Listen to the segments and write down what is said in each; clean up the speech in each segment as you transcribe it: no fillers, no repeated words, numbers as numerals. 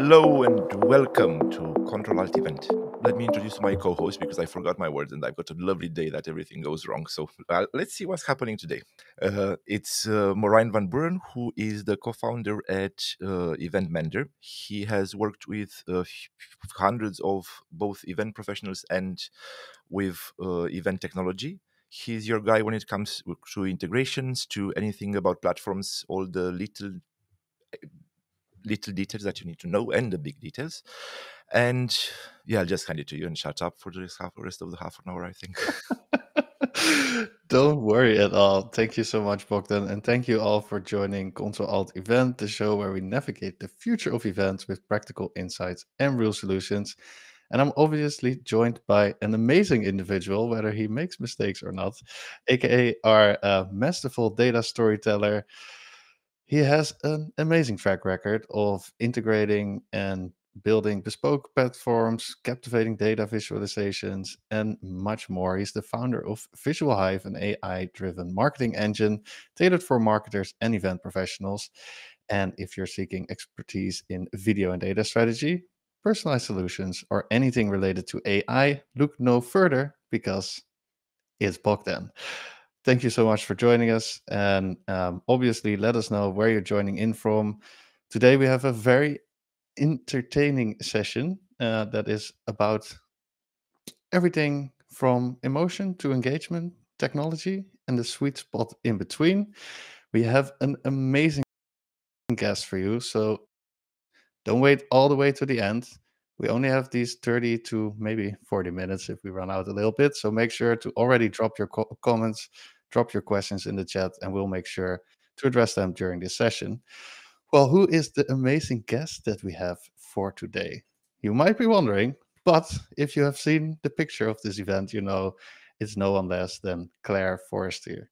Hello and welcome to Control Alt Event. Let me introduce my co-host because I forgot my words and I've got a lovely day that everything goes wrong. So let's see what's happening today. It's Merijn van Buuren, who is the co-founder at Event Mender. He has worked with hundreds of both event professionals and with event technology. He's your guy when it comes to integrations, to anything about platforms, all the little details that you need to know and the big details. And yeah, I'll just hand it to you and shut up for the rest of the half an hour, I think. Don't worry at all. Thank you so much, Bogdan. And thank you all for joining Control Alt Event, the show where we navigate the future of events with practical insights and real solutions. And I'm obviously joined by an amazing individual, whether he makes mistakes or not, aka our masterful data storyteller. He has an amazing track record of integrating and building bespoke platforms, captivating data visualizations, and much more. He's the founder of Visual Hive, an AI-driven marketing engine tailored for marketers and event professionals. And if you're seeking expertise in video and data strategy, personalized solutions, or anything related to AI, look no further because it's Bogdan. Thank you so much for joining us, and obviously let us know where you're joining in from. Today we have a very entertaining session that is about everything from emotion to engagement, technology, and the sweet spot in between. We have an amazing guest for you, so don't wait all the way to the end. We only have these 30 to maybe 40 minutes if we run out a little bit, so make sure to already drop your comments. Drop your questions in the chat and we'll make sure to address them during this session. Well, who is the amazing guest that we have for today? You might be wondering, but if you have seen the picture of this event, you know it's no one less than Clare Forestier.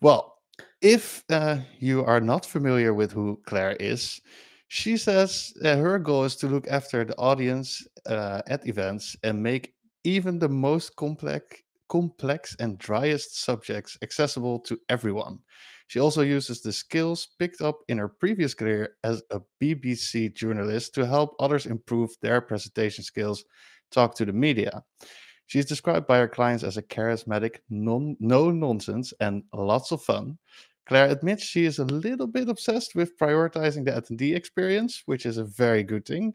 Well, if you are not familiar with who Clare is, she says her goal is to look after the audience at events and make even the most complex and driest subjects accessible to everyone. She also uses the skills picked up in her previous career as a BBC journalist to help others improve their presentation skills, talk to the media. She's described by her clients as a charismatic, no-nonsense, and lots of fun. Clare admits she is a little bit obsessed with prioritizing the attendee experience, which is a very good thing.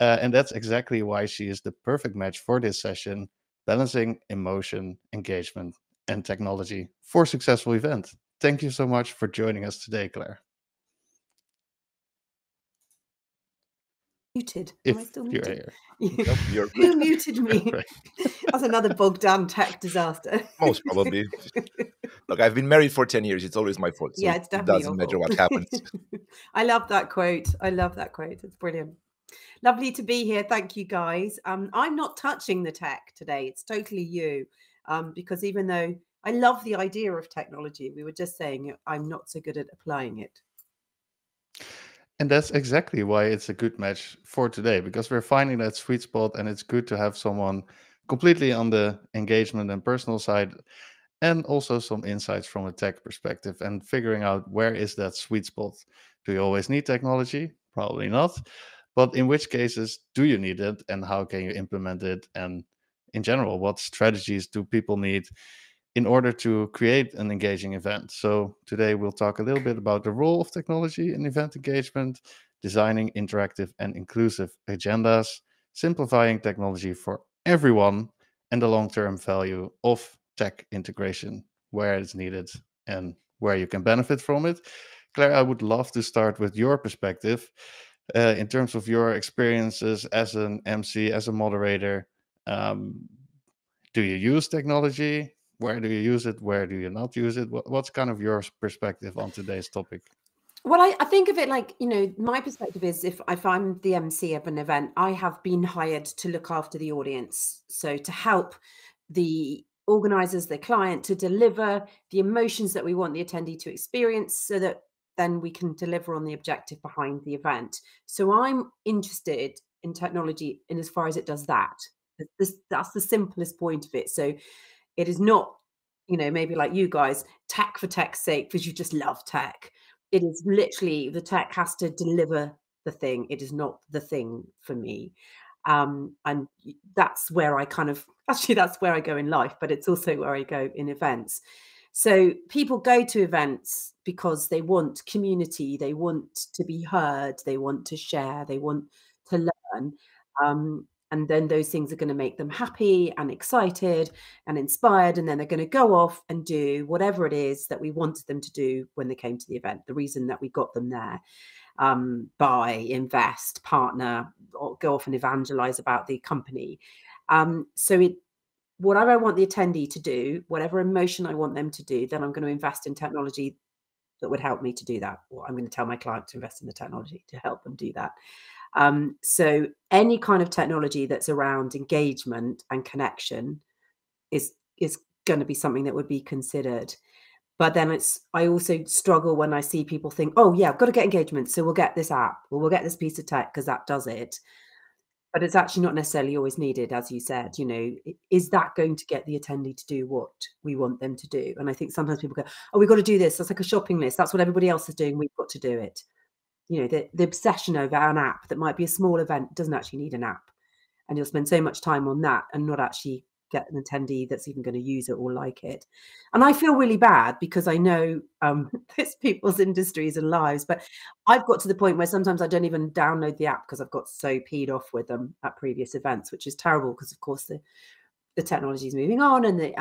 And that's exactly why she is the perfect match for this session. Balancing emotion, engagement, and technology for a successful event. Thank you so much for joining us today, Clare. Muted. Am I still muted? You're here. Who muted me? Right. That's another Bogdan tech disaster. Most probably. Look, I've been married for 10 years. It's always my fault. So yeah, it's definitely your fault. It doesn't matter what happens. I love that quote. I love that quote. It's brilliant. Lovely to be here. Thank you, guys. I'm not touching the tech today. It's totally you, because even though I love the idea of technology, we were just saying I'm not so good at applying it. And that's exactly why it's a good match for today, because we're finding that sweet spot, and it's good to have someone completely on the engagement and personal side, and also some insights from a tech perspective and figuring out where is that sweet spot. Do you always need technology? Probably not. But in which cases do you need it, and how can you implement it? And in general, what strategies do people need in order to create an engaging event? So today we'll talk a little bit about the role of technology in event engagement, designing interactive and inclusive agendas, simplifying technology for everyone, and the long-term value of tech integration, where it's needed and where you can benefit from it. Clare, I would love to start with your perspective. In terms of your experiences as an MC, as a moderator, do you use technology? Where do you use it? Where do you not use it? What's kind of your perspective on today's topic? Well, I think of it like, you know, my perspective is if I'm the MC of an event, I have been hired to look after the audience. So to help the organizers, the client, to deliver the emotions that we want the attendee to experience so that then we can deliver on the objective behind the event. So I'm interested in technology in as far as it does that. That's the simplest point of it. So it is not, you know, maybe like you guys, tech for tech's sake, because you just love tech. It is literally the tech has to deliver the thing. It is not the thing for me. And that's where I kind of, actually that's where I go in life, but it's also where I go in events. So people go to events because they want community, they want to be heard, they want to share, they want to learn. And then those things are going to make them happy and excited and inspired. And then they're going to go off and do whatever it is that we wanted them to do when they came to the event, the reason that we got them there. Buy, invest, partner, or go off and evangelize about the company. So whatever I want the attendee to do, whatever emotion I want them to do, then I'm going to invest in technology that would help me to do that. Or I'm going to tell my client to invest in the technology to help them do that. So any kind of technology that's around engagement and connection is going to be something that would be considered. But then I also struggle when I see people think, oh yeah, I've got to get engagement, so we'll get this app, or we'll get this piece of tech because that does it. But it's actually not necessarily always needed, as you said. You know, is that going to get the attendee to do what we want them to do? And I think sometimes people go, oh, we've got to do this. That's like a shopping list. That's what everybody else is doing. We've got to do it. You know, the obsession over an app that might be a small event doesn't actually need an app. And you'll spend so much time on that and not actually get an attendee that's even going to use it or like it. And I feel really bad because I know it's people's industries and lives, but I've got to the point where sometimes I don't even download the app because I've got so peed off with them at previous events, which is terrible because of course the technology is moving on, and the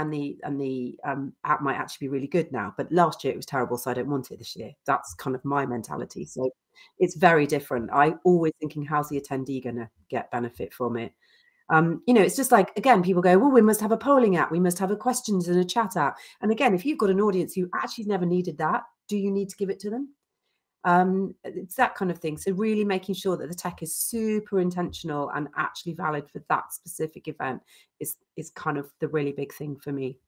app might actually be really good now, but last year it was terrible, so I don't want it this year. That's kind of my mentality. So it's very different. I'm always thinking, how's the attendee going to get benefit from it? You know, it's just like, again, people go, well, we must have a polling app. We must have a questions and a chat app. And again, if you've got an audience who actually never needed that, do you need to give it to them? It's that kind of thing. So really making sure that the tech is super intentional and actually valid for that specific event is kind of the really big thing for me.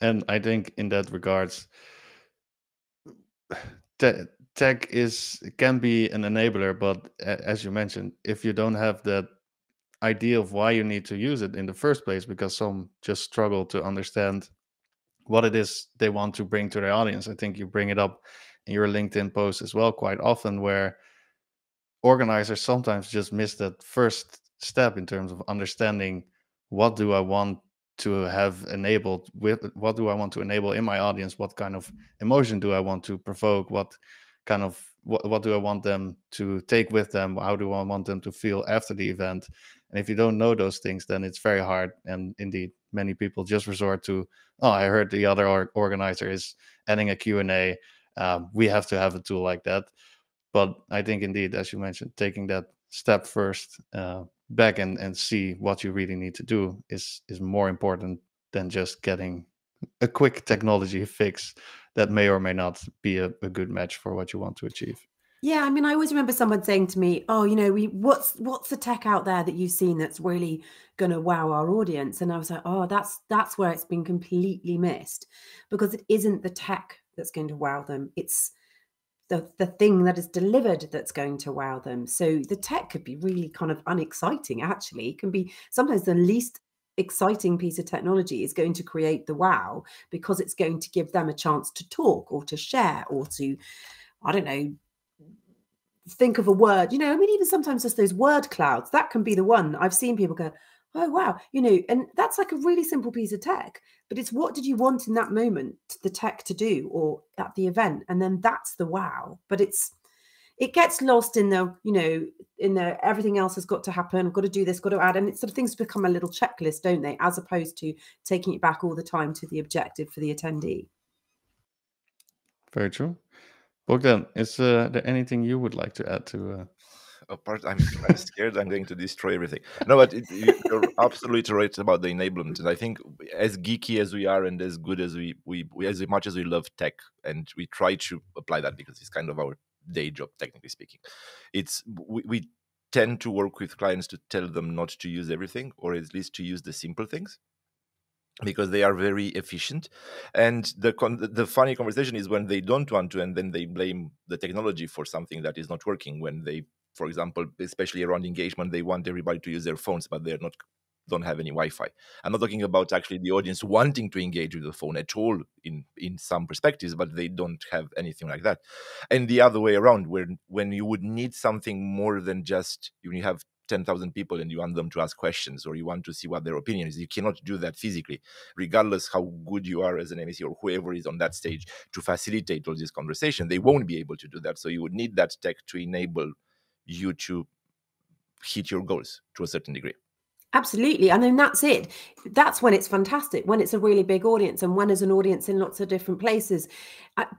And I think in that regards, tech can be an enabler, but as you mentioned, if you don't have that idea of why you need to use it in the first place, because some just struggle to understand what it is they want to bring to their audience. I think you bring it up in your LinkedIn post as well quite often, where organizers sometimes just miss that first step in terms of understanding, what do I want to have enabled, with what do I want to enable in my audience, what kind of emotion do I want to provoke, what do I want them to take with them, how do I want them to feel after the event. And if you don't know those things, then it's very hard. And indeed, many people just resort to, oh, I heard the other organizer is adding a Q&A. We have to have a tool like that. But I think indeed, as you mentioned, taking that step first back and see what you really need to do is more important than just getting a quick technology fix that may or may not be a good match for what you want to achieve. Yeah, I mean, I always remember someone saying to me, oh, you know, what's the tech out there that you've seen that's really going to wow our audience? And I was like, oh, that's where it's been completely missed, because it isn't the tech that's going to wow them. It's the thing that is delivered that's going to wow them. So the tech could be really kind of unexciting, actually. It can be sometimes the least exciting piece of technology is going to create the wow, because it's going to give them a chance to talk or to share or to, I don't know, think of a word. You know, I mean, even sometimes just those word clouds, that can be the one. I've seen people go, oh, wow, you know, and that's like a really simple piece of tech, but it's what did you want in that moment the tech to do or at the event? And then that's the wow. But it gets lost in the, you know, in the everything else has got to happen, I've got to do this, got to add, and it sort of things become a little checklist, don't they? As opposed to taking it back all the time to the objective for the attendee. Very true. Bogdan, is there anything you would like to add to? I'm scared I'm going to destroy everything. No, but you're absolutely right about the enablement. And I think as geeky as we are and as good as we as much as we love tech, and we try to apply that because it's kind of our day job, technically speaking, we tend to work with clients to tell them not to use everything, or at least to use the simple things, because they are very efficient. And the funny conversation is when they don't want to, and then they blame the technology for something that is not working. When they, for example, especially around engagement, they want everybody to use their phones, but they're not don't have any Wi-Fi. I'm not talking about actually the audience wanting to engage with the phone at all in some perspectives, but they don't have anything like that. And the other way around, where when you would need something more than just, when you have 10,000 people and you want them to ask questions or you want to see what their opinion is, you cannot do that physically, regardless how good you are as an MC or whoever is on that stage to facilitate all this conversation. They won't be able to do that. So you would need that tech to enable you to hit your goals to a certain degree. Absolutely. And then that's it. That's when it's fantastic, when it's a really big audience and when there's an audience in lots of different places.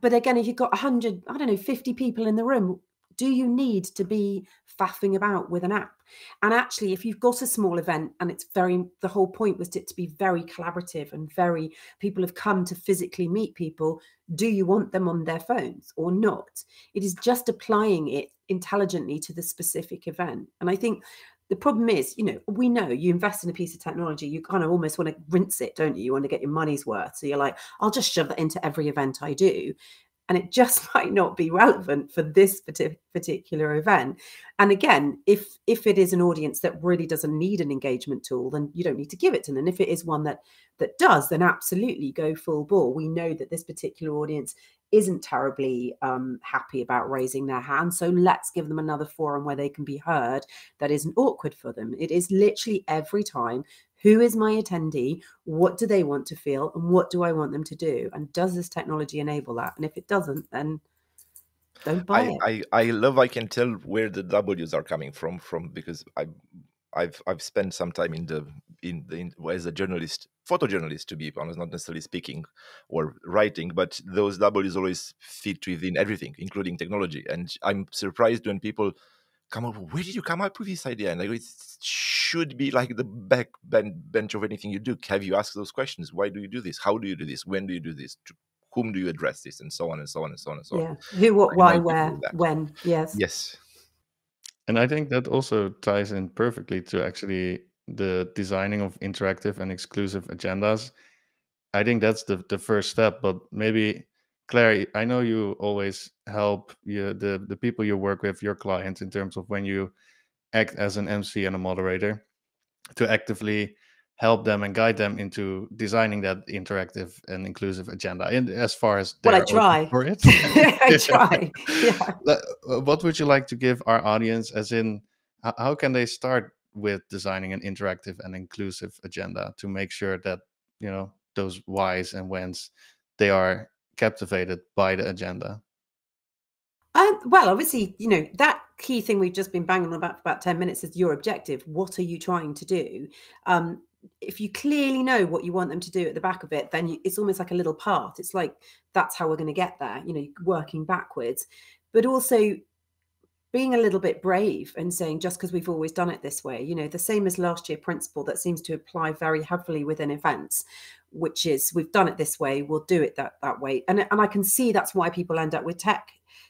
But again, if you've got 100, I don't know, 50 people in the room, do you need to be faffing about with an app? And actually, if you've got a small event, and it's very, the whole point was to be very collaborative and very, people have come to physically meet people, do you want them on their phones or not? It is just applying it intelligently to the specific event. And I think the problem is, you know, we know you invest in a piece of technology, you kind of almost want to rinse it, don't you? You want to get your money's worth. So you're like, I'll just shove that into every event I do. And it just might not be relevant for this particular event. And again, if it is an audience that really doesn't need an engagement tool, then you don't need to give it to them. And if it is one that does, then absolutely go full ball. We know that this particular audience isn't terribly happy about raising their hand. So let's give them another forum where they can be heard that isn't awkward for them. It is literally every time, who is my attendee? What do they want to feel? And what do I want them to do? And does this technology enable that? And if it doesn't, then don't buy it. I love, I can tell where the W's are coming from because I've spent some time as a journalist, photojournalist to be honest, not necessarily speaking or writing, but those W's always fit within everything, including technology. And I'm surprised when people come up, where did you come up with this idea? And like, it should be like the back bench of anything you do. Have you asked those questions? Why do you do this? How do you do this? When do you do this? To whom do you address this? And so on and so on and so on and so on. Yeah. Who, what, why, where, when? Yes. Yes. And I think that also ties in perfectly to actually the designing of interactive and exclusive agendas. I think that's the first step, but maybe Claire, I know you always help the people you work with, your clients, in terms of when you act as an MC and a moderator, to actively help them and guide them into designing that interactive and inclusive agenda. And as far as I try for it, I try. Yeah. What would you like to give our audience? As in, how can they start with designing an interactive and inclusive agenda to make sure that those whys and whens they are captivated by the agenda? Well, obviously, that key thing we've just been banging on about for about 10 minutes is your objective. What are you trying to do? If you clearly know what you want them to do at the back of it, then it's almost like a little path. It's like, that's how we're going to get there, working backwards. But also being a little bit brave and saying, just because we've always done it this way, the same as last year principle that seems to apply very heavily within events, which is we've done it this way, we'll do it that way. And I can see that's why people end up with tech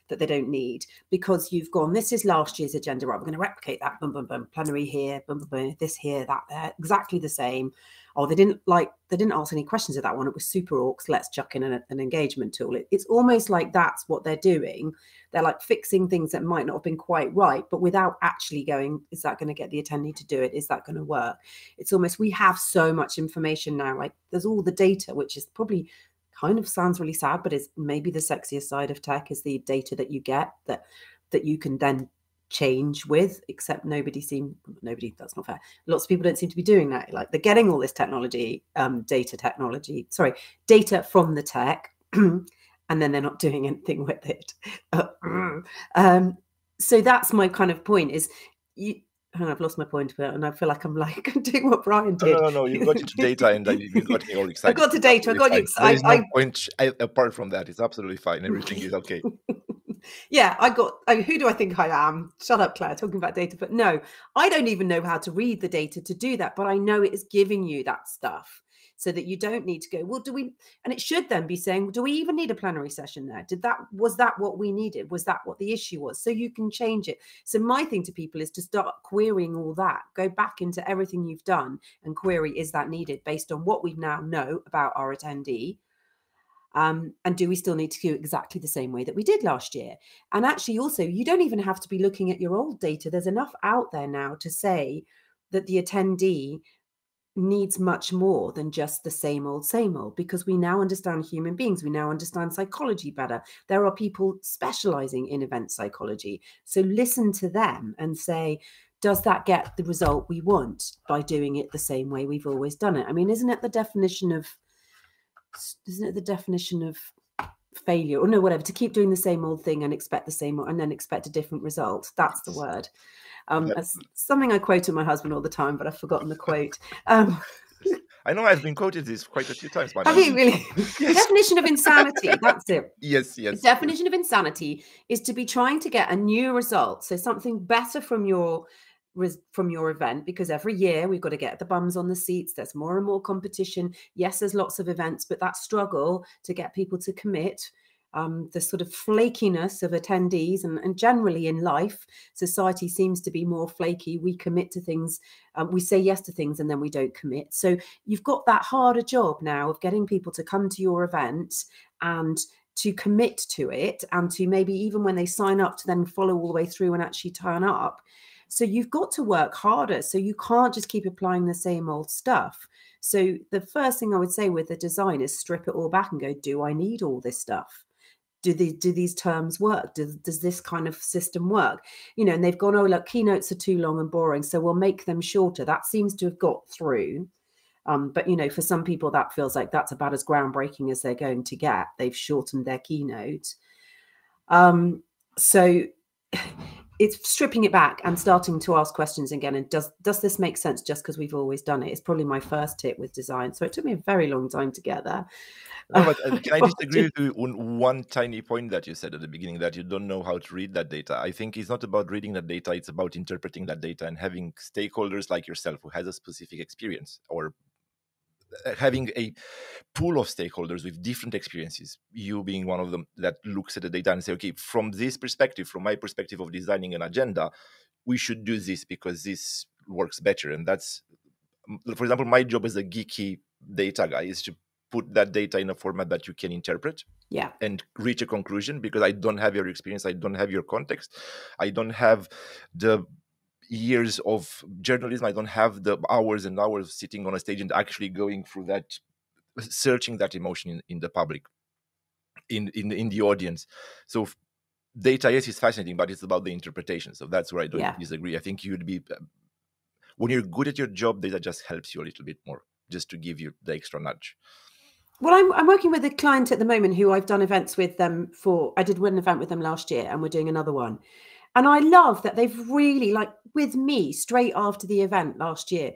that they don't need, because you've gone, this is last year's agenda, right, we're going to replicate that, boom, boom, boom, plenary here, boom, boom, boom, this here, that there, exactly the same. Oh, they didn't ask any questions of that one, it was super orcs, let's chuck in an engagement tool. It's almost like that's what they're doing. They're like fixing things that might not have been quite right, but without actually going, is that going to get the attendee to do it? Is that going to work? It's almost, we have so much information now, like there's all the data, which is probably kind of sounds really sad, but it's maybe the sexiest side of tech is the data that you get that you can then change with, except nobody, that's not fair. Lots of people don't seem to be doing that. Like they're getting all this technology, data from the tech, and then they're not doing anything with it. So that's my kind of point is I've lost my point about it, and I feel like I'm like doing what Brian did. No, you got into data, and you got me all excited. I got to data, I got you excited. There's no point apart from that. It's absolutely fine. Everything is okay. Yeah, who do I think I am? Shut up, Claire, talking about data. But no, I don't even know how to read the data to do that, but I know it is giving you that stuff. So that you don't need to go, well, do we, and it should then be saying, do we even need a plenary session there? Was that what we needed? Was that what the issue was? So you can change it. So my thing to people is to start querying all that, go back into everything you've done and query, is that needed based on what we now know about our attendee? And do we still need to do exactly the same way that we did last year? And actually also, you don't even have to be looking at your old data. There's enough out there now to say that the attendee needs much more than just the same old, because we now understand human beings. We now understand psychology better. There are people specializing in event psychology. So listen to them and say, does that get the result we want by doing it the same way we've always done it? I mean, isn't it the definition of failure, or no, whatever, to keep doing the same old thing and expect the same, and then expect a different result? That's the word. That's something I quote to my husband all the time, but I've forgotten the quote. I know I've been quoted this quite a few times. Have you really? Yes. Definition of insanity. That's it. Yes, yes. The definition of insanity is to be trying to get a new result, so something better from your event, because every year we've got to get the bums on the seats. There's more and more competition. Yes, there's lots of events, but that struggle to get people to commit, the sort of flakiness of attendees, and generally in life, society seems to be more flaky. We commit to things, we say yes to things, and then we don't commit. So you've got that harder job now of getting people to come to your event and to commit to it, and to maybe even when they sign up to then follow all the way through and actually turn up. So you've got to work harder. So you can't just keep applying the same old stuff. So the first thing I would say with a design is strip it all back and go, do I need all this stuff? Do these terms work? Does this kind of system work? You know, and they've gone, oh, look, keynotes are too long and boring, so we'll make them shorter. That seems to have got through. But, you know, for some people, that feels like that's about as groundbreaking as they're going to get. They've shortened their keynote. So... it's stripping it back and starting to ask questions again. And does this make sense just because we've always done it? It's probably my first tip with design. So it took me a very long time to get there. No, but can I disagree with you on one tiny point that you said at the beginning, that you don't know how to read that data? I think it's not about reading that data. It's about interpreting that data and having stakeholders like yourself who has a specific experience, or having a pool of stakeholders with different experiences, you being one of them, that looks at the data and say, okay, from this perspective, from my perspective of designing an agenda, we should do this because this works better. And that's, for example, my job as a geeky data guy is to put that data in a format that you can interpret, yeah, and reach a conclusion, because I don't have your experience. I don't have your context. I don't have the years of journalism. I don't have the hours and hours sitting on a stage and actually going through that, searching that emotion in the public, in the audience. So data, yes, is fascinating, but it's about the interpretation. So that's where I don't disagree. I think you'd be, when you're good at your job, data just helps you a little bit more, just to give you the extra nudge. Well, I'm working with a client at the moment who I've done events with them for. I did one event with them last year, and we're doing another one. And I love that they've really, like with me, straight after the event last year,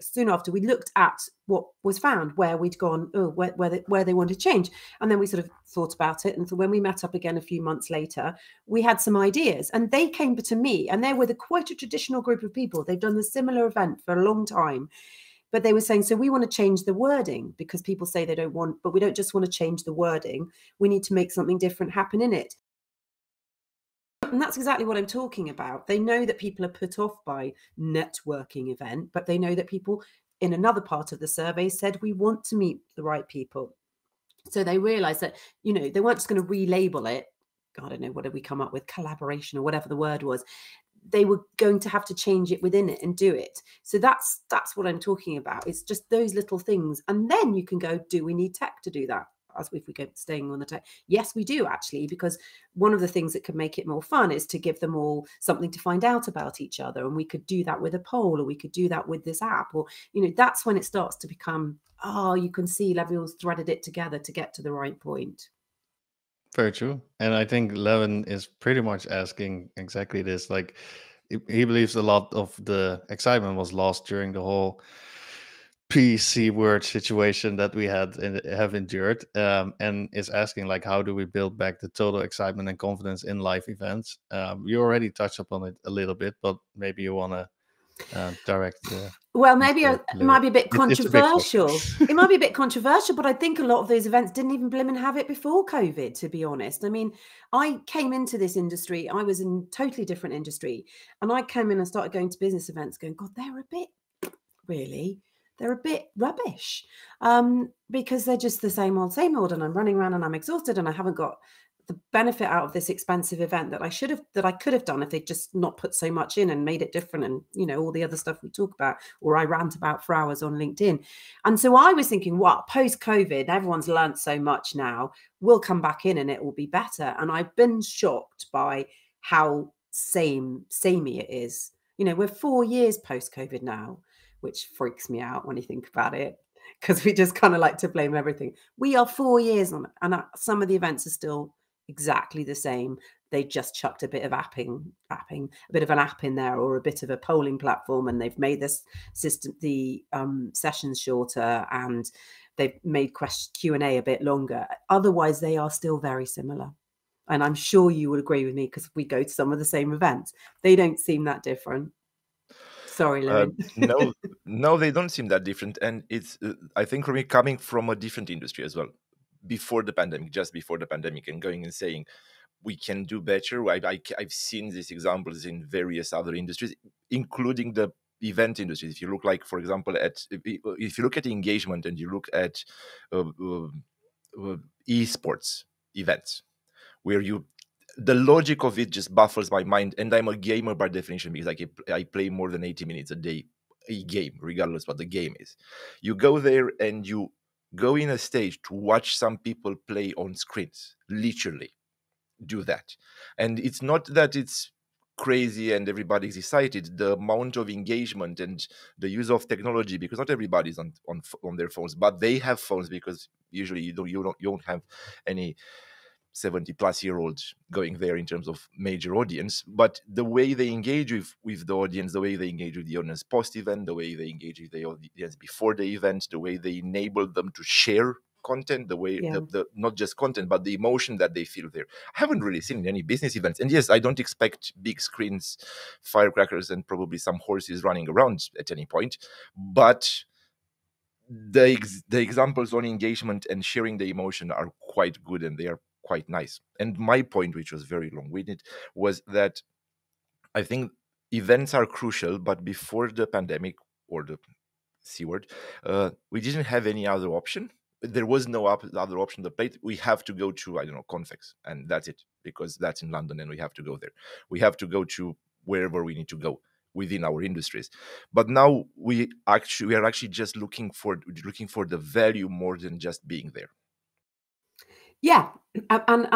soon after, we looked at what was found, where we'd gone, oh, where they wanted change. And then we sort of thought about it. And so when we met up again a few months later, we had some ideas. And they came to me, and they were quite a traditional group of people. They've done the similar event for a long time. But they were saying, so we want to change the wording, because people say they don't want, but we don't just want to change the wording. We need to make something different happen in it. And that's exactly what I'm talking about. They know that people are put off by networking event, but they know that people in another part of the survey said, we want to meet the right people. So they realized that, you know, they weren't just going to relabel it. I don't know, what did we come up with? Collaboration, or whatever the word was. They were going to have to change it within it and do it. So that's what I'm talking about. It's just those little things. And then you can go, do we need tech to do that? As if we go staying on the tech, yes, we do actually, because one of the things that could make it more fun is to give them all something to find out about each other. And we could do that with a poll, or we could do that with this app, or, you know, that's when it starts to become, oh, you can see Leviel's threaded it together to get to the right point. Very true. And I think Levin is pretty much asking exactly this. Like, he believes a lot of the excitement was lost during the whole PC word situation that we had and have endured, and is asking, like, how do we build back the total excitement and confidence in live events? You already touched upon it a little bit, but maybe you want to direct. Well, maybe it might be a bit controversial. It might be a bit controversial, but I think a lot of those events didn't even blimmin' have it before COVID, to be honest. I mean, I came into this industry, I was in a totally different industry, and I came in and started going to business events going, God, they're a bit, really, they're a bit rubbish, because they're just the same old, and I'm running around and I'm exhausted and I haven't got the benefit out of this expensive event that I should have, that I could have done if they'd just not put so much in and made it different, and, you know, all the other stuff we talk about, or I rant about for hours on LinkedIn. And so I was thinking, what, post-COVID, everyone's learned so much now, we'll come back in and it will be better. And I've been shocked by how samey it is. You know, we're 4 years post-COVID now, which freaks me out when you think about it, because we just kind of like to blame everything. We are 4 years on, and some of the events are still exactly the same. They just chucked a bit of an app in there, or a bit of a polling platform, and they've made this system, the sessions shorter, and they've made Q&A a bit longer. Otherwise, they are still very similar. And I'm sure you would agree with me, because we go to some of the same events. They don't seem that different. Sorry, Lauren. No, they don't seem that different. And it's, I think, for me, coming from a different industry as well, before the pandemic, just before the pandemic, and going and saying, we can do better. I've seen these examples in various other industries, including the event industry. If you look, like, for example, at, if you look at engagement and you look at esports events, where the logic of it just baffles my mind. And I'm a gamer by definition, because I play more than 80 minutes a day, a game, regardless what the game is. You go there and you go in a stage to watch some people play on screens, literally do that. And it's not that it's crazy and everybody's excited, the amount of engagement and the use of technology, because not everybody's on their phones, but they have phones, because usually you don't have any 70-plus-year-old going there in terms of major audience. But the way they engage with the audience, the way they engage with the audience post-event, the way they engage with the audience before the event, the way they enable them to share content, the way, not just content, but the emotion that they feel there. I haven't really seen any business events. And yes, I don't expect big screens, firecrackers, and probably some horses running around at any point. But the examples on engagement and sharing the emotion are quite good, and they are quite nice. And my point, which was very long-winded, was that I think events are crucial, but before the pandemic, or the C-word, we didn't have any other option. There was no other option to play. We have to go to, I don't know, Confex, and that's it, because that's in London and we have to go there. We have to go to wherever we need to go within our industries. But now we are actually just looking for the value more than just being there. Yeah, and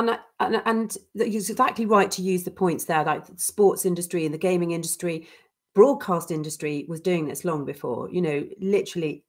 it's exactly right to use the points there, like the sports industry and the gaming industry, broadcast industry was doing this long before, you know, literally.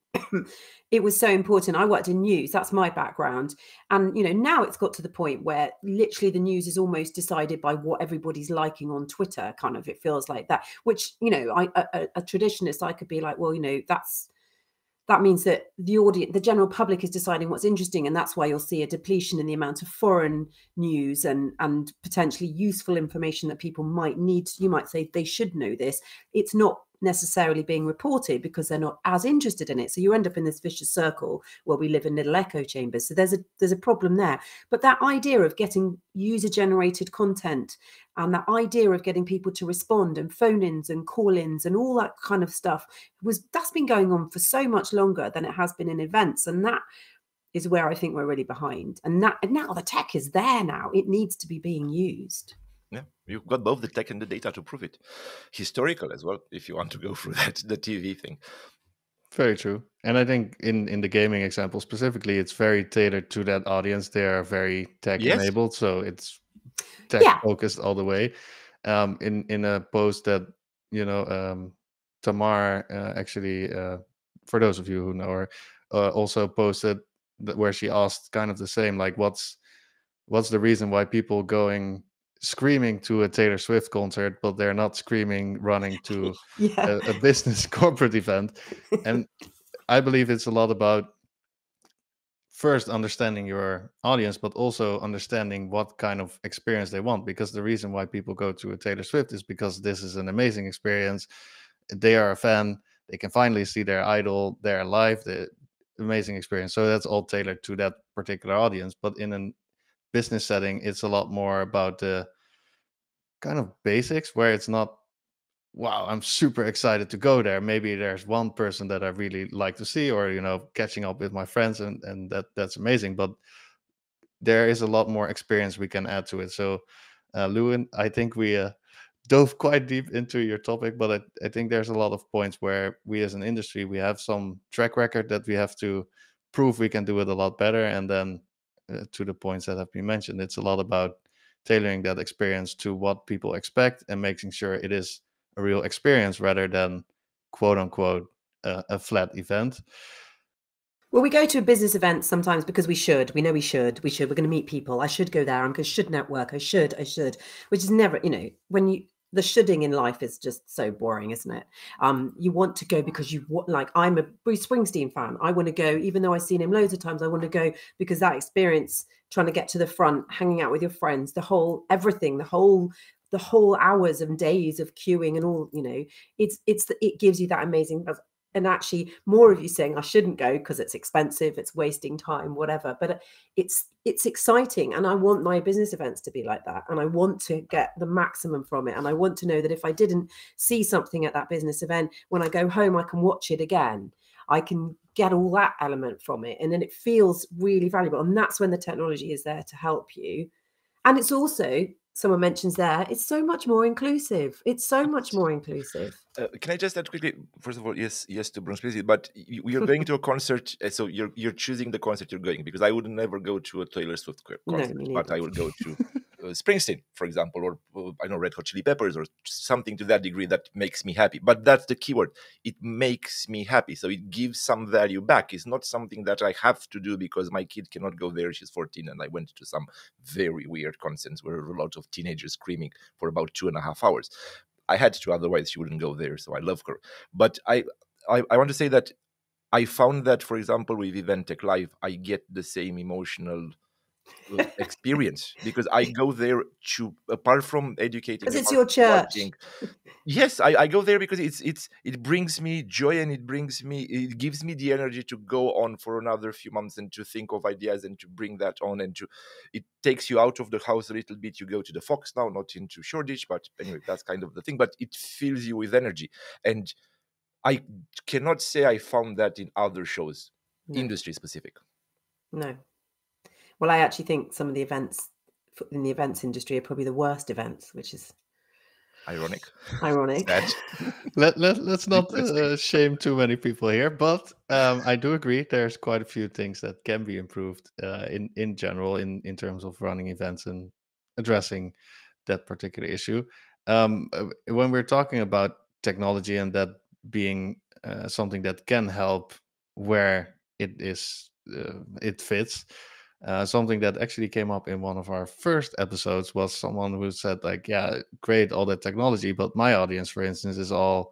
It was so important. I worked in news, that's my background. And, you know, now it's got to the point where literally the news is almost decided by what everybody's liking on Twitter, kind of, it feels like that, which, you know, a traditionalist, I could be like, well, you know, that means that the audience, the general public, is deciding what's interesting. And that's why you'll see a depletion in the amount of foreign news and potentially useful information that people might need. You might say they should know this. It's not necessarily being reported because they're not as interested in it. So you end up in this vicious circle where we live in little echo chambers. So there's a problem there. But that idea of getting user-generated content and that idea of getting people to respond and phone-ins and call-ins and all that kind of stuff that's been going on for so much longer than it has been in events. And that is where I think we're really behind. And now the tech is there now. It needs to be being used. Yeah, you've got both the tech and the data to prove it. Historical as well, if you want to go through that, the TV thing. Very true. And I think in the gaming example specifically, it's very tailored to that audience. They are very tech-enabled, so it's tech-focused all the way. In a post that, you know, Tamar actually, for those of you who know her, also posted where she asked kind of the same, like, what's the reason why people going screaming to a Taylor Swift concert, but they're not screaming running to a business corporate event. And I believe it's a lot about first understanding your audience, but also understanding what kind of experience they want, because the reason why people go to a Taylor Swift is because this is an amazing experience. They are a fan. They can finally see their idol, their live, the amazing experience. So that's all tailored to that particular audience. But in an business setting, it's a lot more about the kind of basics, where it's not, wow, I'm super excited to go there. Maybe there's one person that I really like to see, or, you know, catching up with my friends, and that's amazing. But there is a lot more experience we can add to it. So, Lewin, I think we dove quite deep into your topic, but I think there's a lot of points where we as an industry, we have some track record that we have to prove we can do it a lot better. And then to the points that have been mentioned, it's a lot about tailoring that experience to what people expect and making sure it is a real experience rather than, quote unquote, a flat event. Well, we go to a business event sometimes because we should. We know we should. We're going to meet people. I should go there. I should network. I should, which is never, you know, when you, the shoulding in life is just so boring, isn't it? You want to go because you want, like, I'm a Bruce Springsteen fan. I want to go, even though I've seen him loads of times, I want to go because that experience, trying to get to the front, hanging out with your friends, the whole, everything, the whole hours and days of queuing and all, you know, it gives you that amazing. And actually more of you saying I shouldn't go because it's expensive, it's wasting time, whatever. But it's exciting. And I want my business events to be like that. And I want to get the maximum from it. And I want to know that if I didn't see something at that business event, when I go home, I can watch it again. I can get all that element from it. And then it feels really valuable. And that's when the technology is there to help you. And it's also, someone mentions there, it's so much more inclusive. It's so much more inclusive. Can I just add quickly? First of all, yes to Bruce, please. But you're going to a concert, so you're choosing the concert you're going, because I would never go to a Taylor Swift concert, no, but I would go to Springsteen, for example, or I don't know, Red Hot Chili Peppers, or something to that degree that makes me happy. But that's the keyword. It makes me happy, so it gives some value back. It's not something that I have to do because my kid cannot go there. She's 14, and I went to some very weird concerts where a lot of teenagers screaming for about 2.5 hours. I had to, otherwise she wouldn't go there. So I love her. But I want to say that I found that, for example, with Event Tech Live, I get the same emotional experience because I go there to, apart from educating, because it's your church. Yes, I go there because it brings me joy, and it gives me the energy to go on for another few months and to think of ideas and to bring that on, and to, it takes you out of the house a little bit. You go to the Fox now, not into Shoreditch, but anyway, that's kind of the thing. But it fills you with energy, and I cannot say I found that in other shows, no. Industry specific. No. Well, I actually think some of the events in the events industry are probably the worst events, which is ironic. Ironic. Let's not shame too many people here, but I do agree there's quite a few things that can be improved in general in terms of running events and addressing that particular issue. When we're talking about technology and that being something that can help where it is, it fits. Something that actually came up in one of our first episodes was someone who said, like, yeah, great, all that technology, but my audience, for instance, is all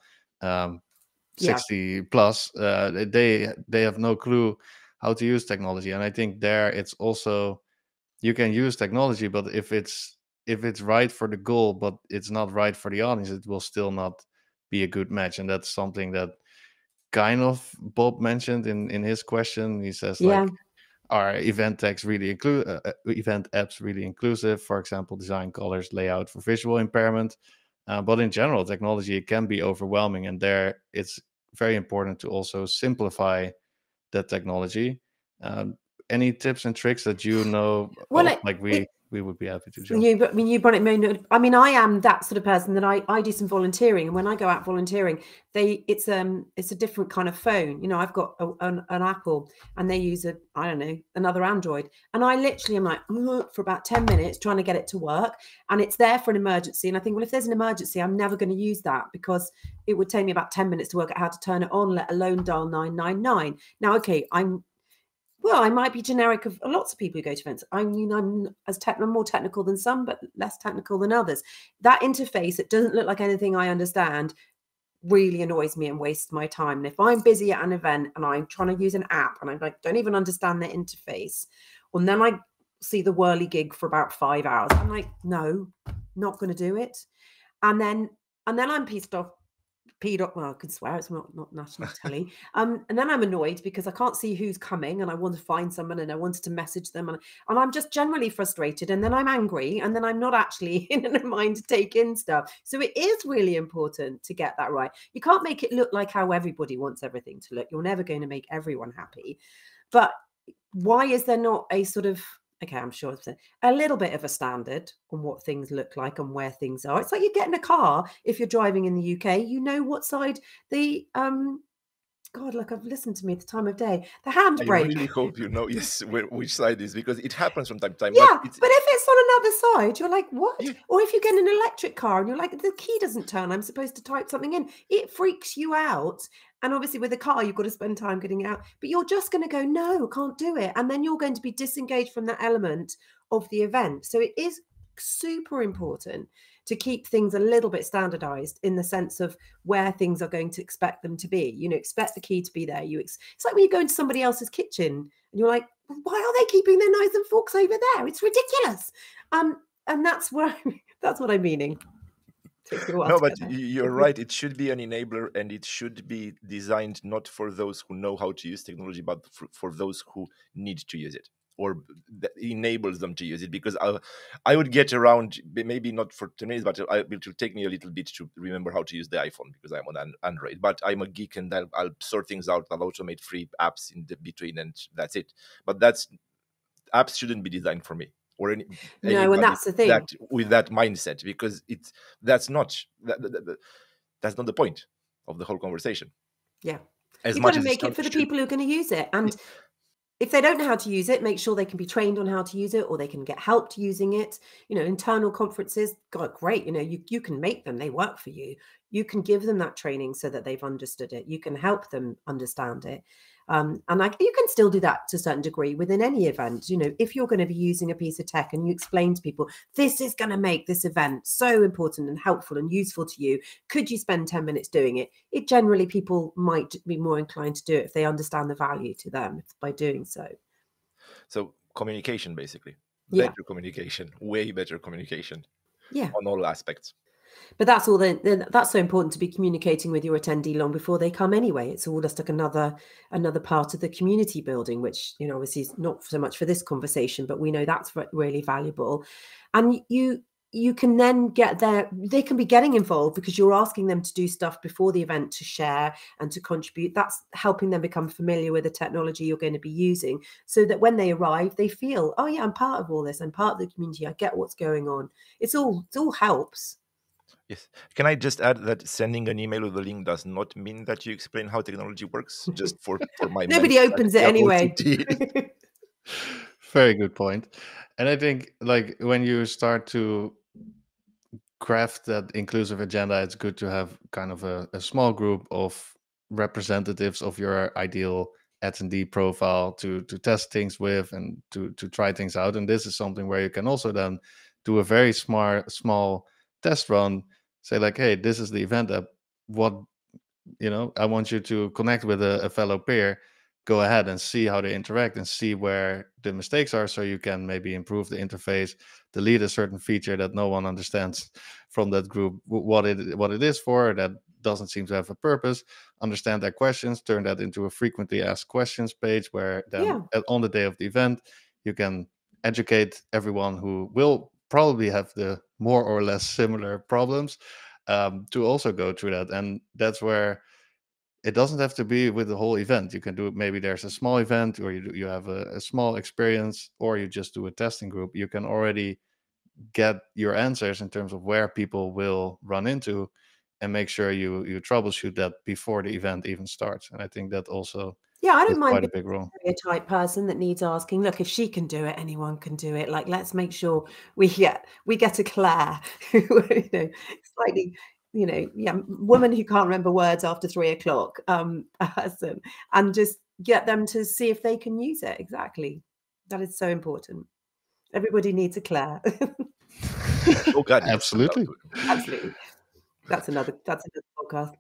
60 plus. They have no clue how to use technology. And I think there it's also, you can use technology, but if it's right for the goal, but it's not right for the audience, it will still not be a good match. And that's something that kind of Bob mentioned in his question. He says, like, are event techs really event apps really inclusive? For example, design, colors, layout for visual impairment. But in general, technology, it can be overwhelming. And there it's very important to also simplify that technology. Any tips and tricks that you know, well, we would be happy to join. I am that sort of person that I do some volunteering, and when I go out volunteering, it's a different kind of phone. You know, I've got an Apple, and they use another Android, and I literally am like for about 10 minutes trying to get it to work, and it's there for an emergency. And I think, well, if there's an emergency, I'm never going to use that because it would take me about 10 minutes to work out how to turn it on, let alone dial 999. Now, okay, I might be generic of lots of people who go to events. I mean, I'm more technical than some, but less technical than others. That interface, it doesn't look like anything I understand, really annoys me and wastes my time. And if I'm busy at an event and I'm trying to use an app and I'm like, don't even understand the interface, well, then I see the whirligig for about 5 hours. I'm like, no, not going to do it. And then I'm pissed off. Well, I could swear it's not national telly. And then I'm annoyed because I can't see who's coming, and I want to find someone, and I wanted to message them, and I'm just generally frustrated, and then I'm angry, and then I'm not actually in a mind to take in stuff. So it is really important to get that right. You can't make it look like how everybody wants everything to look. You're never going to make everyone happy. But why is there not a sort of okay, I'm sure it's a little bit of a standard on what things look like and where things are. It's like you're getting a car. If you're driving in the UK, you know what side the God, look, I've listened to me at the time of day. The handbrake. I really hope you know, yes, which side is, because it happens from time to time. Yeah, but if it's on another side, you're like, what? Yeah. Or if you get an electric car and you're like, the key doesn't turn, I'm supposed to type something in. It freaks you out. And obviously with a car, you've got to spend time getting it out. But you're just going to go, no, can't do it. And then you're going to be disengaged from that element of the event. So it is super important to keep things a little bit standardized in the sense of where things are going to expect them to be. You know, expect the key to be there. It's like when you go into somebody else's kitchen and you're like, why are they keeping their knives and forks over there? It's ridiculous. And that's where that's what I'm meaning. No, but you're right. It should be an enabler, and it should be designed not for those who know how to use technology, but for those who need to use it, or that enables them to use it. Because I would get around, maybe not for 10 minutes, but it will take me a little bit to remember how to use the iPhone, because I'm on Android. But I'm a geek, and I'll sort things out. I'll automate free apps in the between, and that's it. But apps shouldn't be designed for me. Or no, and that's the thing. With that mindset, because that's not the point of the whole conversation. Yeah. You've got to make it for the people who are going to use it. And if they don't know how to use it, make sure they can be trained on how to use it, or they can get helped using it. You know, internal conferences, God, great. You know, you can make them, they work for you. You can give them that training so that they've understood it. You can help them understand it. And you can still do that to a certain degree within any event. You know, if you're going to be using a piece of tech and you explain to people, this is going to make this event so important and helpful and useful to you, could you spend 10 minutes doing it? It generally, people might be more inclined to do it if they understand the value to them by doing so. So communication, basically. Yeah. Better communication, way better communication. Yeah. On all aspects. But that's all. That's so important, to be communicating with your attendee long before they come anyway. It's all just like another part of the community building, which, you know, obviously is not so much for this conversation, but we know that's really valuable. And you can then get there. They can be getting involved because you're asking them to do stuff before the event, to share and to contribute. That's helping them become familiar with the technology you're going to be using, so that when they arrive, they feel, oh yeah, I'm part of all this. I'm part of the community. I get what's going on. It all helps. Yes. Can I just add that sending an email with a link does not mean that you explain how technology works, just for my Nobody opens it anyway. Very good point. And I think, like, when you start to craft that inclusive agenda, it's good to have kind of a small group of representatives of your ideal attendee profile to test things with and to try things out. And this is something where you can also then do a very small test run. Say like, hey, this is the event app. I want you to connect with a fellow peer. Go ahead and see how they interact and see where the mistakes are, so you can maybe improve the interface, delete a certain feature that no one understands from that group, what it is for, that doesn't seem to have a purpose. Understand their questions, turn that into a frequently asked questions page, where then on the day of the event, you can educate everyone who will probably have the more or less similar problems to also go through that. And that's where it doesn't have to be with the whole event. You can do it. Maybe there's a small event, or you have a small experience, or you just do a testing group. You can already get your answers in terms of where people will run into, and make sure you troubleshoot that before the event even starts. And I think that also, yeah, I don't mind being a stereotype person that needs asking, look, if she can do it, anyone can do it. Like, let's make sure we get a Clare who, you know, slightly, you know, woman who can't remember words after 3 o'clock person, and just get them to see if they can use it. Exactly. That is so important. Everybody needs a Clare. Oh God, absolutely. Absolutely. That's another podcast.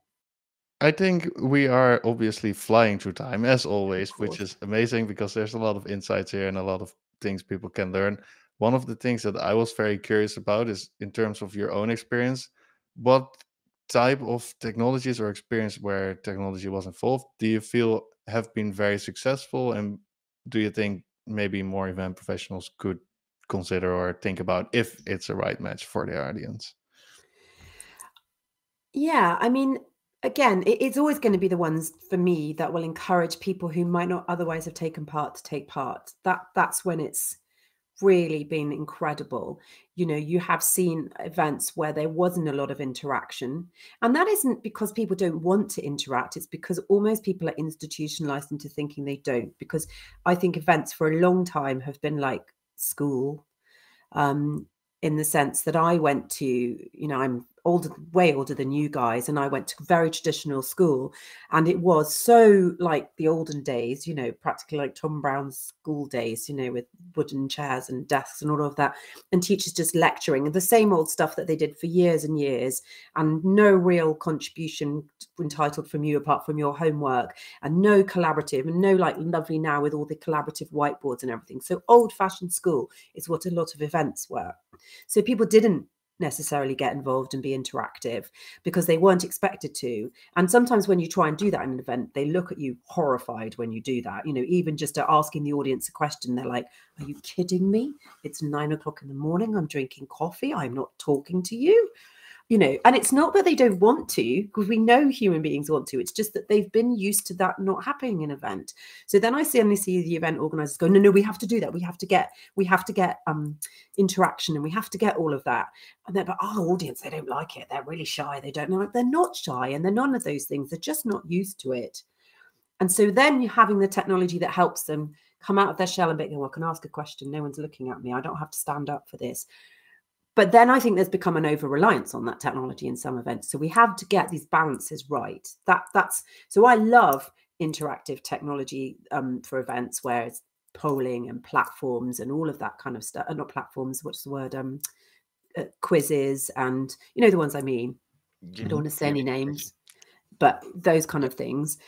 I think we are obviously flying through time, as always, which is amazing, because there's a lot of insights here and a lot of things people can learn. One of the things that I was very curious about is, in terms of your own experience, what type of technologies or experience where technology was involved do you feel have been very successful? And do you think maybe more event professionals could consider or think about if it's a right match for their audience? Yeah, I mean, again, it's always going to be the ones for me that will encourage people who might not otherwise have taken part to take part. That's when it's really been incredible. You know, you have seen events where there wasn't a lot of interaction, and that isn't because people don't want to interact. It's because almost people are institutionalized into thinking they don't, because I think events for a long time have been like school, in the sense that I went to, you know, I'm older, way older than you guys, and I went to very traditional school, and it was so like the olden days, you know, practically like Tom Brown's school days, you know, with wooden chairs and desks and all of that, and teachers just lecturing and the same old stuff that they did for years and years, and no real contribution entitled from you apart from your homework, and no collaborative, and no like lovely now with all the collaborative whiteboards and everything. So old-fashioned school is what a lot of events were. So people didn't necessarily get involved and be interactive because they weren't expected to. And sometimes when you try and do that in an event, they look at you horrified when you do that. You know, even just asking the audience a question, they're like, are you kidding me? It's 9 o'clock in the morning. I'm drinking coffee. I'm not talking to you. You know, and it's not that they don't want to, because we know human beings want to. It's just that they've been used to that not happening in an event. So then I suddenly see the event organizers go, no, no, we have to do that. We have to get interaction, and we have to get all of that. And they're like, oh, audience, they don't like it. They're really shy. They don't know. Like, they're not shy, and they're none of those things. They're just not used to it. And so then you're having the technology that helps them come out of their shell and be, oh, I can ask a question. No one's looking at me. I don't have to stand up for this. But then I think there's become an over-reliance on that technology in some events. So we have to get these balances right. That's so I love interactive technology for events where it's polling and platforms and all of that kind of stuff. Not platforms, what's the word? Quizzes and, you know, the ones I mean. I don't want to say any names, but those kind of things.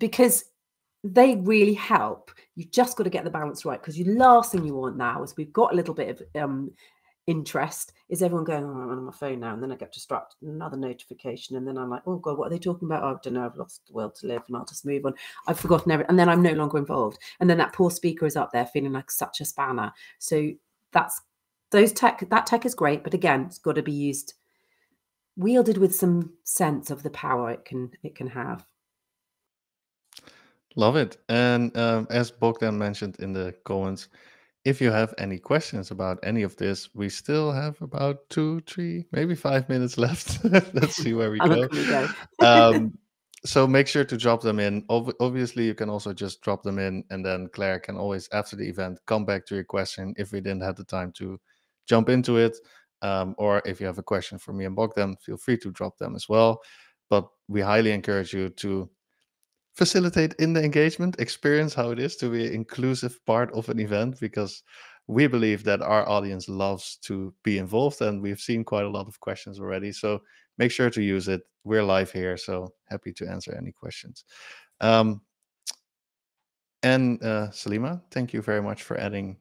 Because they really help. You've just got to get the balance right, because the last thing you want now is we've got a little bit of... interest is everyone going, oh, I'm on my phone now, and then I get distracted, another notification, and then I'm like, oh god, what are they talking about? Oh, I don't know, I've lost the will to live, and I'll just move on, I've forgotten everything, and then I'm no longer involved, and then that poor speaker is up there feeling like such a spanner. So that tech is great, but again, it's got to be wielded with some sense of the power it can have. Love it. And as Bogdan mentioned in the comments, if you have any questions about any of this, we still have about 2, 3, maybe 5 minutes left. Let's see where we go. So make sure to drop them in. Obviously, you can also just drop them in, and then Claire can always, after the event, come back to your question if we didn't have the time to jump into it. Or if you have a question for me and Bogdan, feel free to drop them as well. But we highly encourage you to facilitate in the engagement, experience how it is to be an inclusive part of an event, because we believe that our audience loves to be involved, and we've seen quite a lot of questions already. So make sure to use it. We're live here, so happy to answer any questions. And Salima, thank you very much for adding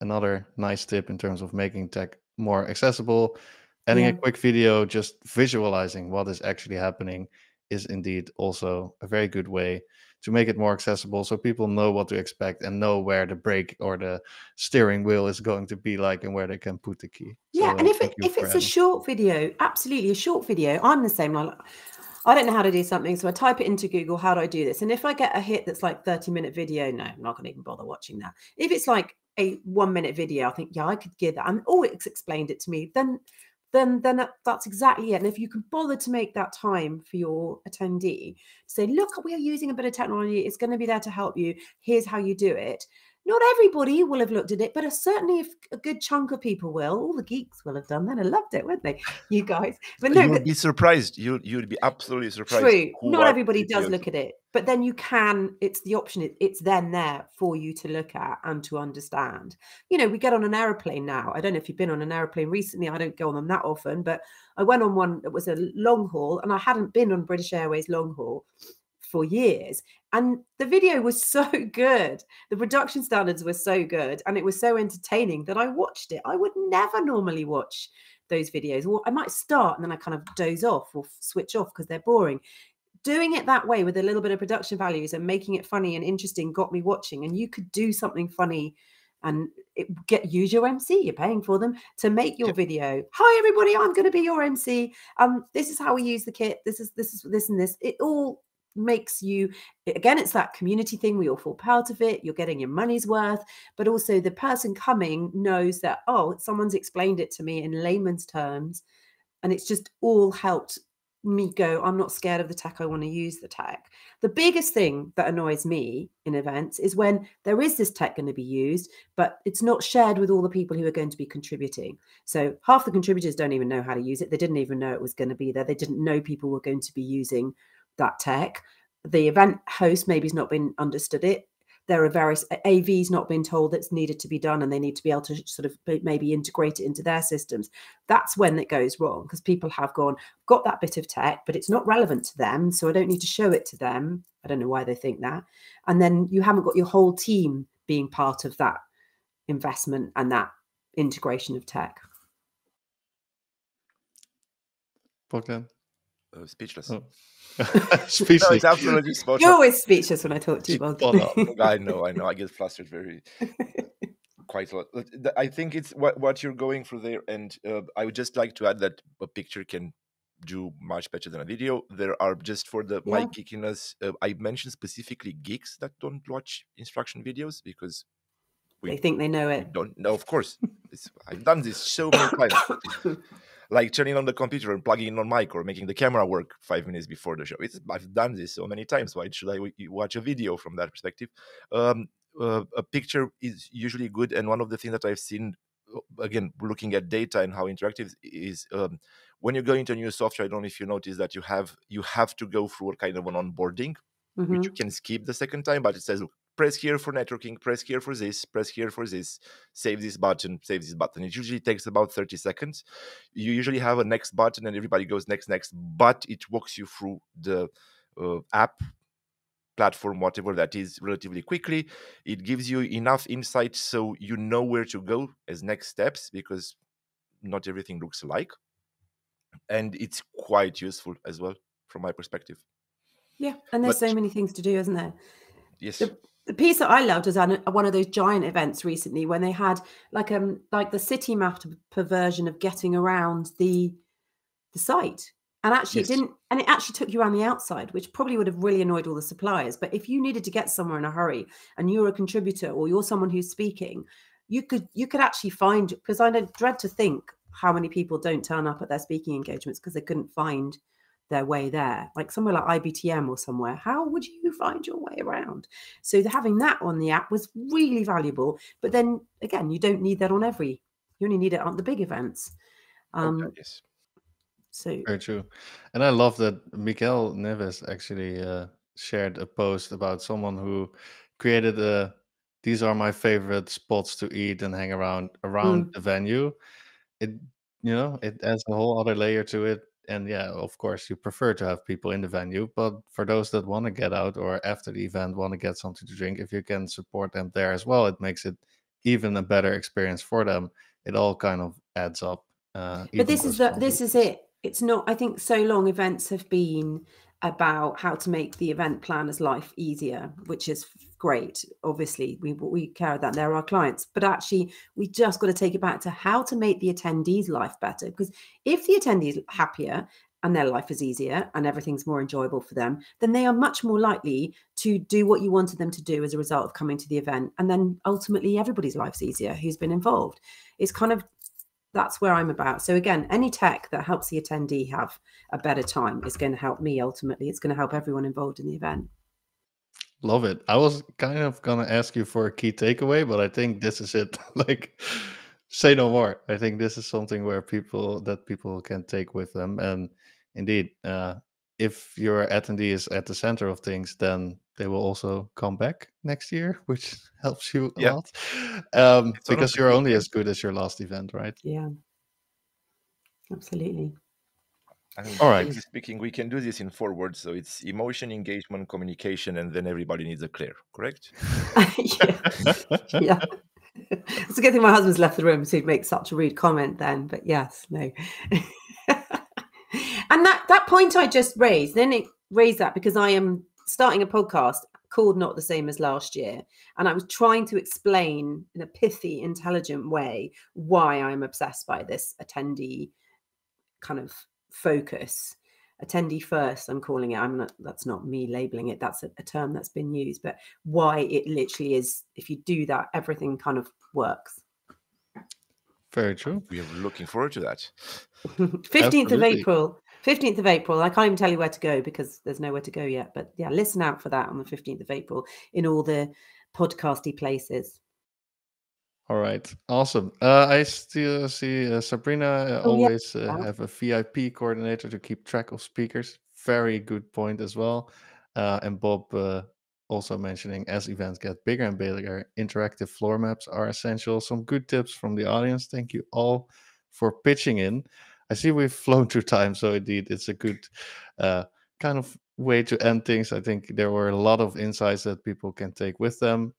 another nice tip in terms of making tech more accessible. Adding a quick video, just visualizing what is actually happening, is indeed also a very good way to make it more accessible, so people know what to expect and know where the brake or the steering wheel is going to be like, and where they can put the key. Yeah, so, and if it's a short video, absolutely a short video. I'm the same. I don't know how to do something, so I type it into Google, how do I do this? And if I get a hit that's like 30-minute video, no, I'm not going to even bother watching that. If it's like a 1-minute video, I think, yeah, I could give that. And oh, it's explained it to me. Then that's exactly it. And if you can bother to make that time for your attendee, say, look, we are using a bit of technology. It's going to be there to help you. Here's how you do it. Not everybody will have looked at it, but certainly if a good chunk of people will. All the geeks will have done that. I loved it, weren't they, you guys? But no, you'd be surprised. You'd be absolutely surprised. True. Not everybody does look at it, but then you can. It's the option. It's then there for you to look at and to understand. You know, we get on an aeroplane now. I don't know if you've been on an aeroplane recently. I don't go on them that often, but I went on one that was a long haul, and I hadn't been on British Airways long haul for years, and the video was so good, the production standards were so good, and it was so entertaining that I watched it. I would never normally watch those videos, or I might start and then I kind of doze off or switch off because they're boring. Doing it that way with a little bit of production values and making it funny and interesting got me watching. And you could do something funny and use your MC, you're paying for them, to make your video. Hi everybody, I'm going to be your MC, this is how we use the kit, this is this and this. It all makes you, again, it's that community thing. We all fall part of it. You're getting your money's worth, but also the person coming knows that, oh, someone's explained it to me in layman's terms. And it's just all helped me go, I'm not scared of the tech. I want to use the tech. The biggest thing that annoys me in events is when there is this tech going to be used, but it's not shared with all the people who are going to be contributing. So half the contributors don't even know how to use it. They didn't even know it was going to be there. They didn't know people were going to be using that tech. The event host maybe has not been understood it. There are various AVs not been told that's needed to be done, and they need to be able to sort of maybe integrate it into their systems. That's when it goes wrong, because people have gone, got that bit of tech, but it's not relevant to them, so I don't need to show it to them. I don't know why they think that. And then you haven't got your whole team being part of that investment and that integration of tech. Bogdan. Oh, speechless. Oh. Speechless. No, it's absolutely spot on. You're always speechless when I talk to you, Bogdan. I know. I get flustered very quite a lot. I think it's what you're going through there, and I would just like to add that a picture can do much better than a video. There are just for the my geekiness. I mentioned specifically geeks that don't watch instruction videos because they think they know it. Don't know, of course. I've done this so many times. Like turning on the computer and plugging in on mic or making the camera work 5 minutes before the show. I've done this so many times. Why should I watch a video from that perspective? A picture is usually good. And one of the things that I've seen, again, looking at data and how interactive is, when you go into a new software, I don't know if you notice that you have to go through a kind of an onboarding, which you can skip the second time, but it says, look, press here for networking, press here for this, press here for this, save this button, save this button. It usually takes about 30 seconds. You usually have a next button and everybody goes next, next, but it walks you through the app, platform, whatever that is, relatively quickly. It gives you enough insight so you know where to go as next steps, because not everything looks alike. And it's quite useful as well from my perspective. Yeah, and there's so many things to do, isn't there? Yes. The piece that I loved was one of those giant events recently when they had like the city map version of getting around the site, and actually it didn't, and it actually took you around the outside, which probably would have really annoyed all the suppliers. But if you needed to get somewhere in a hurry and you're a contributor or you're someone who's speaking, you could actually find, because I dread to think how many people don't turn up at their speaking engagements because they couldn't find their way there, like somewhere like IBTM or somewhere. How would you find your way around? So having that on the app was really valuable. But then again, you don't need that on every, you only need it on the big events. Yes. So very true. And I love that Miguel Neves actually shared a post about someone who created a, these are my favorite spots to eat and hang around the venue. It, you know, it adds a whole other layer to it. And yeah, of course, you prefer to have people in the venue. But for those that want to get out or after the event want to get something to drink, if you can support them there as well, it makes it even a better experience for them. It all kind of adds up. But this is it. It's not, I think so long events have been about how to make the event planner's life easier, which is great. Obviously, we care that they're our clients, but actually we just got to take it back to how to make the attendees' life better. Because if the attendees are happier and their life is easier and everything's more enjoyable for them, then they are much more likely to do what you wanted them to do as a result of coming to the event. And then ultimately everybody's life's easier who's been involved. It's kind of, that's where I'm about. So again, any tech that helps the attendee have a better time is going to help me ultimately. It's going to help everyone involved in the event. Love it. I was kind of going to ask you for a key takeaway, but I think this is it. Like, say no more. I think this is something where people can take with them. And indeed, if your attendee is at the center of things, then they will also come back next year, which helps you a lot. Because you're only as good as your last event, right? Yeah, absolutely. I mean, all right. Speaking, we can do this in 4 words. So it's emotion, engagement, communication, and then everybody needs a Clare, correct? Yeah. It's a good thing my husband's left the room, so he'd make such a rude comment then. But yes, no. And that point I just raised, then it raised that because I am starting a podcast called Not the Same as Last Year. And I was trying to explain in a pithy, intelligent way why I'm obsessed by this attendee kind of focus. attendee first, I'm calling it. That's not me labeling it. That's a term that's been used, but why it literally is, if you do that, everything kind of works. Very true. We are looking forward to that. 15th of April. 15th of April. I can't even tell you where to go because there's nowhere to go yet. But yeah, listen out for that on the 15th of April in all the podcasty places. All right. Awesome. I still see Sabrina always have a VIP coordinator to keep track of speakers. Very good point as well. And Bob also mentioning, as events get bigger and bigger, interactive floor maps are essential. Some good tips from the audience. Thank you all for pitching in. I see we've flown through time, so indeed it's a good kind of way to end things. I think there were a lot of insights that people can take with them.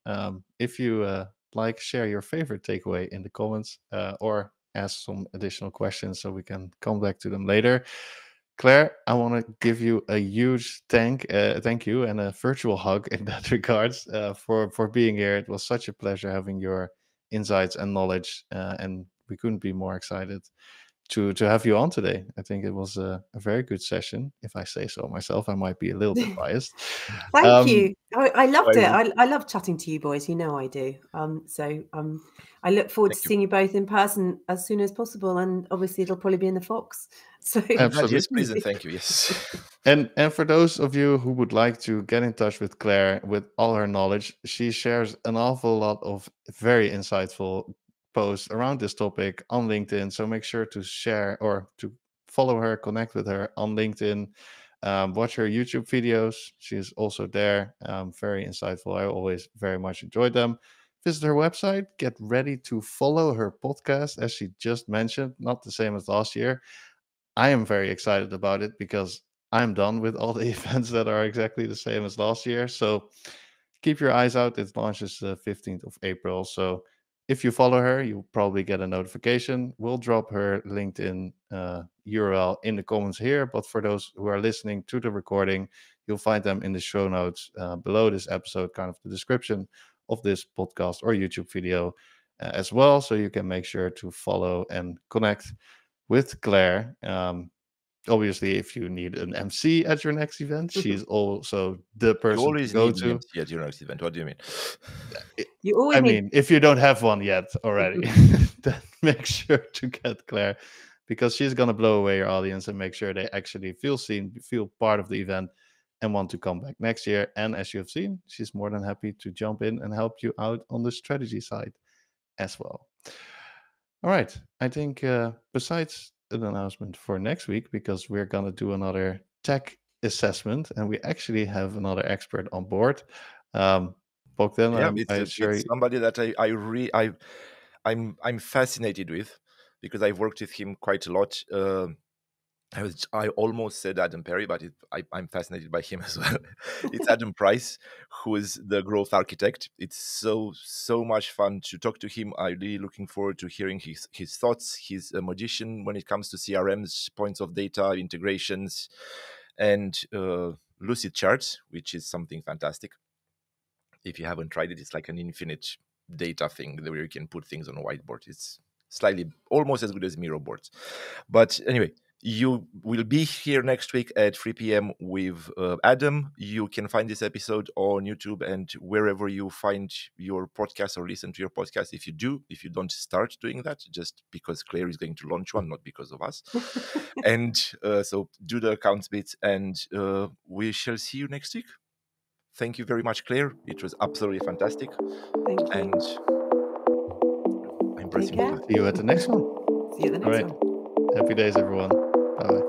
If you like, share your favorite takeaway in the comments or ask some additional questions so we can come back to them later. Clare, I want to give you a huge thank you and a virtual hug in that regards for being here. It was such a pleasure having your insights and knowledge, and we couldn't be more excited to have you on today. I think it was a very good session. If I say so myself, I might be a little bit biased. Thank you. I loved it. I love chatting to you boys. You know I do. So I look forward to seeing you both in person as soon as possible. And obviously it'll probably be in the Fox. So absolutely. Yes, please. And thank you. Yes. And for those of you who would like to get in touch with Clare, with all her knowledge, she shares an awful lot of very insightful posts around this topic on LinkedIn, so make sure to share or to follow her, connect with her on LinkedIn, watch her YouTube videos. She's also there, very insightful. I always very much enjoyed them. Visit her website, get ready to follow her podcast, as she just mentioned, Not the Same as Last Year. I am very excited about it because I'm done with all the events that are exactly the same as last year, so keep your eyes out. It launches the 15th of April, so if you follow her, you'll probably get a notification. We'll drop her LinkedIn URL in the comments here. But for those who are listening to the recording, you'll find them in the show notes below this episode, kind of the description of this podcast or YouTube video as well. So you can make sure to follow and connect with Clare. Obviously, if you need an MC at your next event, she's also the person to go to. An MC at your next event. What do you mean? I mean, if you don't have one yet already, then make sure to get Clare, because she's going to blow away your audience and make sure they actually feel seen, feel part of the event, and want to come back next year. And as you have seen, she's more than happy to jump in and help you out on the strategy side as well. All right. I think besides an announcement for next week, because we're gonna do another tech assessment, and we actually have another expert on board. Bogdan, yeah, it's somebody that I'm fascinated with, because I've worked with him quite a lot. I almost said Adam Perry, but I'm fascinated by him as well. It's Adam Price, who is the growth architect. It's so much fun to talk to him. I'm really looking forward to hearing his thoughts. He's a magician when it comes to CRMs, points of data, integrations, and Lucid Charts, which is something fantastic. If you haven't tried it, it's like an infinite data thing where you can put things on a whiteboard. It's slightly almost as good as Miro boards. But anyway, you will be here next week at 3 p.m. with Adam. You can find this episode on YouTube and wherever you find your podcast or listen to your podcast. If you don't start doing that, just because Clare is going to launch one, not because of us. And so do the accounts bits, and we shall see you next week. Thank you very much, Clare. It was absolutely fantastic. Thank you. And I'm pressing you. See you at the next one. See you at the next one. Happy days, everyone. Bye-bye.